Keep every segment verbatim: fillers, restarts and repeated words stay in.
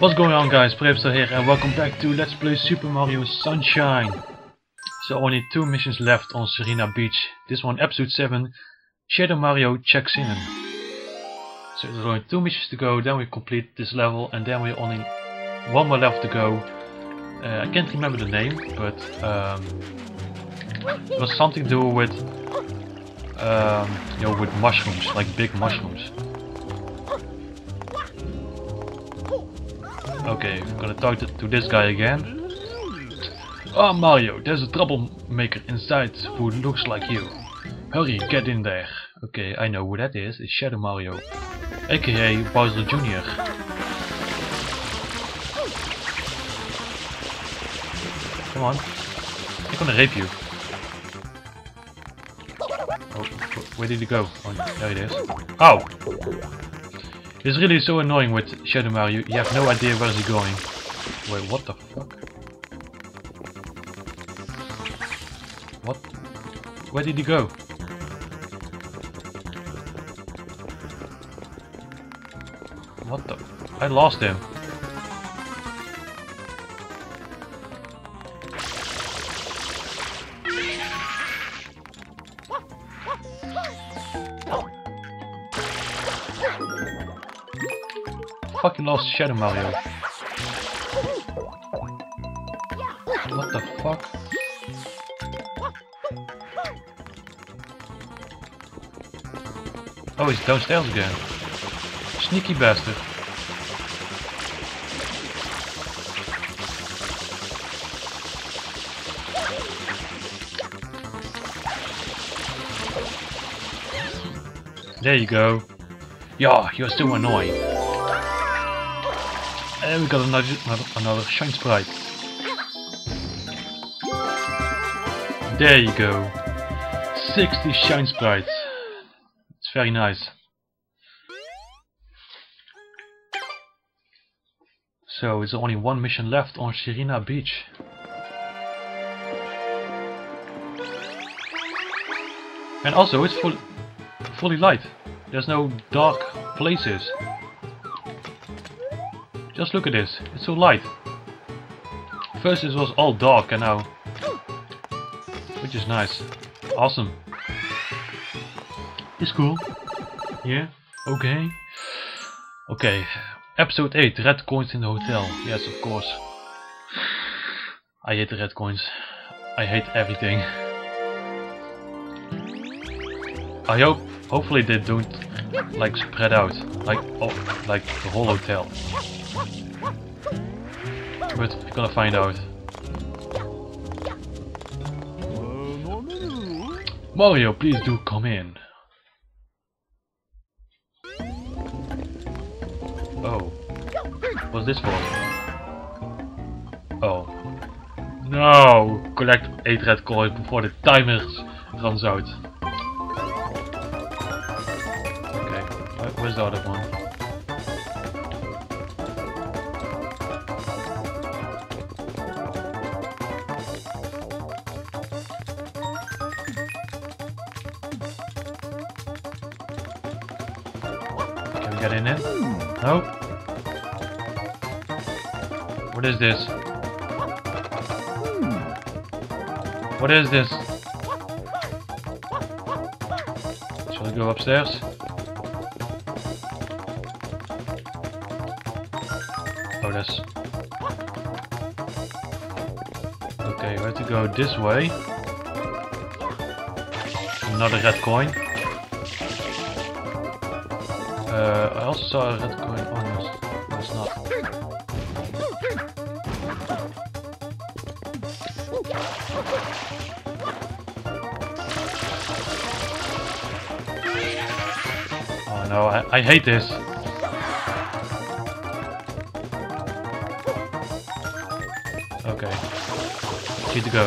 What's going on, guys? Prebster here, and welcome back to Let's Play Super Mario Sunshine. So only two missions left on Sirena Beach. This one, episode seven, Shadow Mario checks in. So there's only two missions to go, then we complete this level, and then we're only one more left to go. Uh, I can't remember the name, but um, it was something to do with um, you know, with mushrooms, like big mushrooms. Okay, I'm gonna talk to, to this guy again. Oh, Mario, there's a troublemaker inside who looks like you. Hurry, get in there. Okay, I know who that is. It's Shadow Mario, aka Bowser Junior Come on, I'm gonna rape you. Oh, where did he go? Oh, there it is. Ow! It's really so annoying with Shadow Mario, you have no idea where he's going. Wait, what the fuck? What? Where did he go? What the? I lost him. I fucking lost Shadow Mario. What the fuck? Oh, he's downstairs again. Sneaky bastard. There you go. Yeah, you're so annoying. And we got another, another, another Shine Sprite. There you go. sixty Shine Sprites. It's very nice. So, it's only one mission left on Sirena Beach. And also, it's full, fully light. There's no dark places. Just look at this, it's so light. First it was all dark and now... which is nice. Awesome. It's cool. Yeah, okay. Okay, episode eight, red coins in the hotel. Yes, of course. I hate the red coins. I hate everything. I hope, hopefully they don't like spread out, like, oh, like the whole hotel. But we're gonna find out. Mario, please do come in. Oh. What's this for? Oh. No! Collect eight red coins before the timer runs out. Okay, where's the other one? Get in it? No. What is this? What is this? Shall I go upstairs? Oh, that's... okay, we have to go this way. Another red coin. Uh, I also saw a red coin. Oh, no, it's not. Oh no, I, I hate this. Okay, I need to go.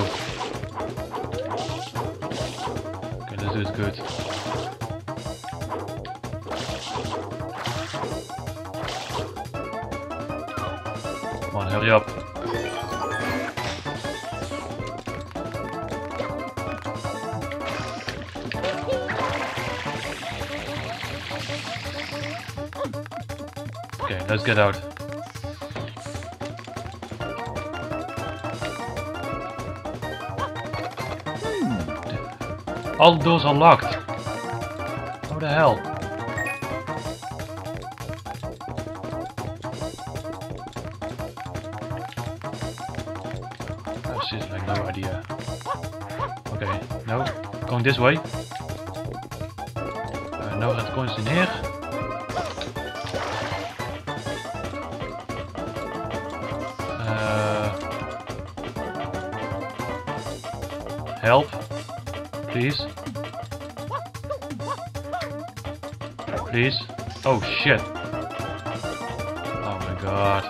Okay, this is good. Come on, hurry up. Okay, let's get out. all those unlocked. How the hell? Oh, she's like no idea. Okay, no, going this way. Uh, no red coins in here. Uh, help. Please. Please. Oh shit. Oh my god.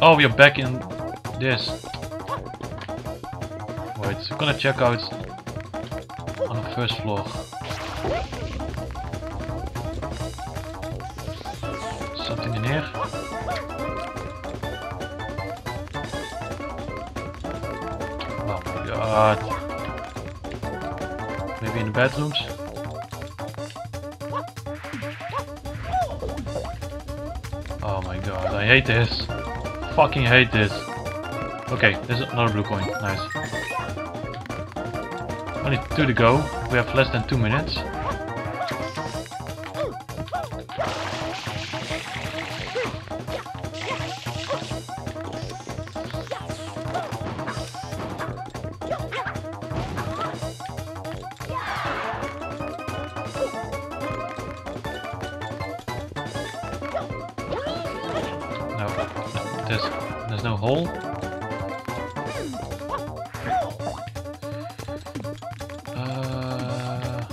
Oh, we are back in this. Wait, I'm gonna check out on the first floor. Something in here. God. Maybe in the bedrooms. Oh my god, I hate this. Fucking hate this. Okay, there's another blue coin. Nice. Only two to go. We have less than two minutes. There's, there's no hole. Uh,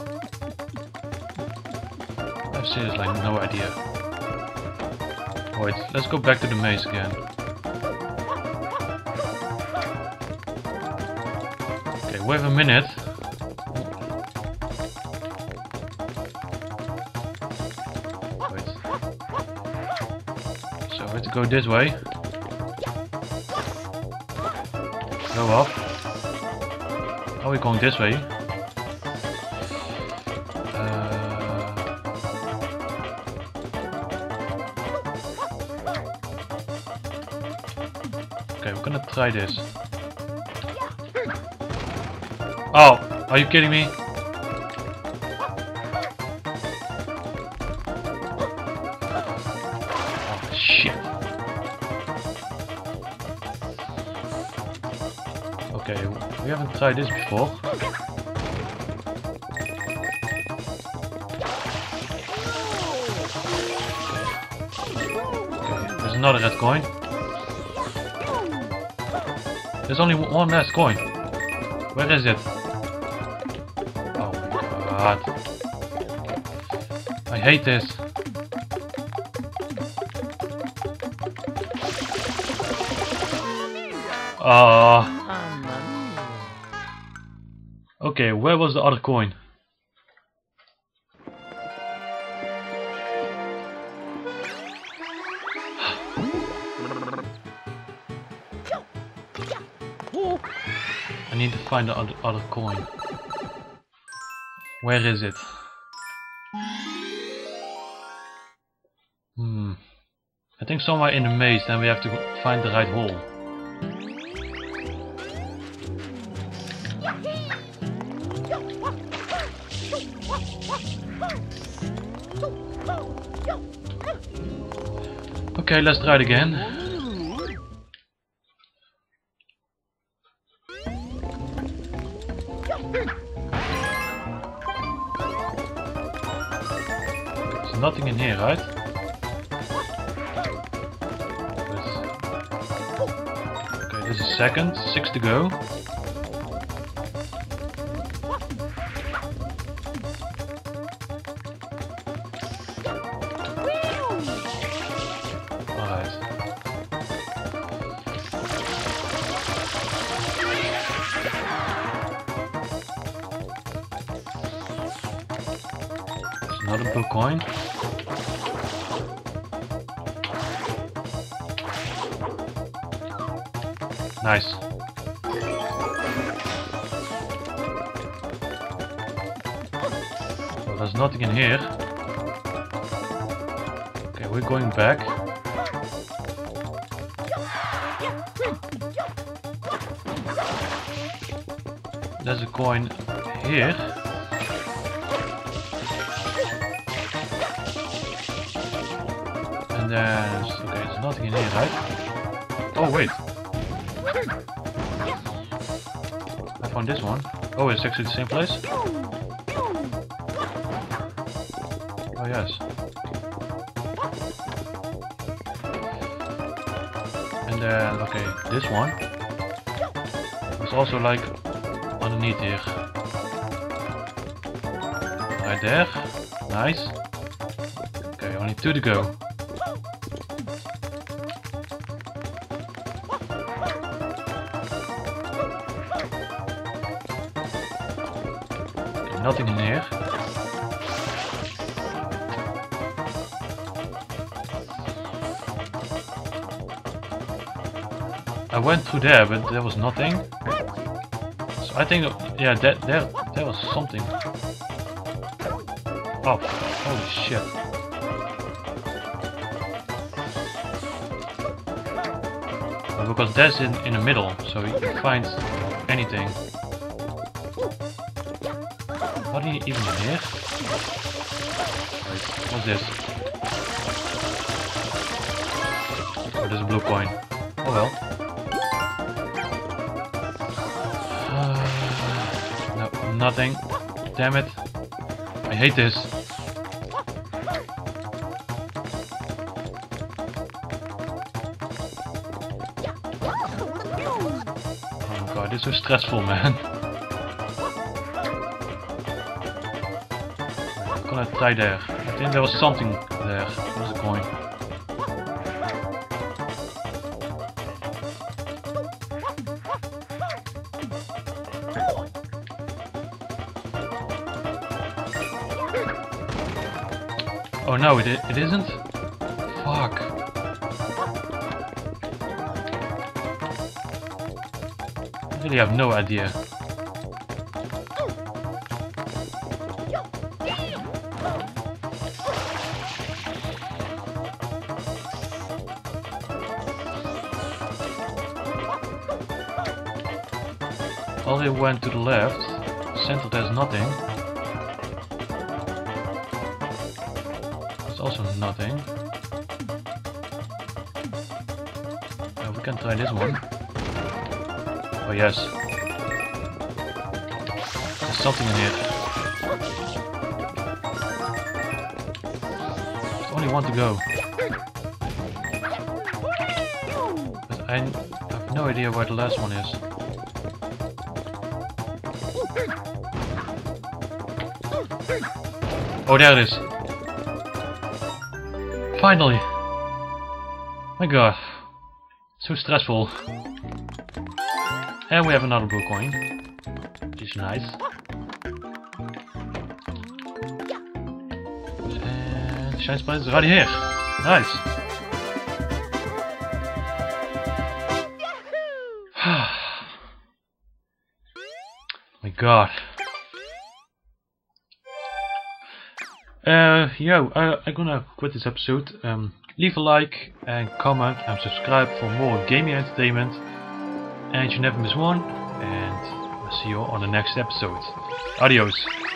I've seriously like, no idea. Wait, let's go back to the maze again. Okay, wait a minute. Wait. So I have to go this way. Go up. Are we going this way? Uh... Okay, we're gonna try this. Oh, are you kidding me? Oh, shit. Okay, we haven't tried this before. Okay, there's another red coin. There's only one red coin. Where is it? Oh my god. I hate this. Ah. Uh, Okay, where was the other coin? I need to find the other, other coin. Where is it? Hmm. I think somewhere in the maze, then we have to find the right hole. Okay, let's try it again. There's nothing in here, right? Okay, there's a second, six to go. Another blue coin. Nice. Well, there's nothing in here. Okay, we're going back. There's a coin here. And there's... okay, there's nothing in here, right? Oh, wait. I found this one. Oh, it's actually the same place? Oh, yes. And then, okay, this one. It's also like underneath here. Right there. Nice. Okay, only two to go. Okay, nothing in here. I went through there, but there was nothing. So I think, yeah, that there, there was something. Oh, holy shit! But because that's in in the middle, so you can find anything. How do you even hear? Wait, what's this? Oh, there's a blue coin. Oh well. Nothing. Damn it. I hate this. Oh god, this is so stressful, man. I'm gonna tie there. I think there was something there. There was a coin. Oh no, it, it isn't? Fuck. I really have no idea. All they went to the left, center there's nothing. Also nothing. Uh, we can try this one. Oh yes. There's something in here. There's only one to go. But I have no idea where the last one is. Oh, there it is. Finally! My god. So stressful. And we have another blue coin. Which is nice. And the Shine Sprite is right here. Nice. My god. Uh, yo, uh, I'm gonna quit this episode. Um, leave a like and comment and subscribe for more gaming entertainment. And you never miss one. And I'll see you on the next episode. Adios.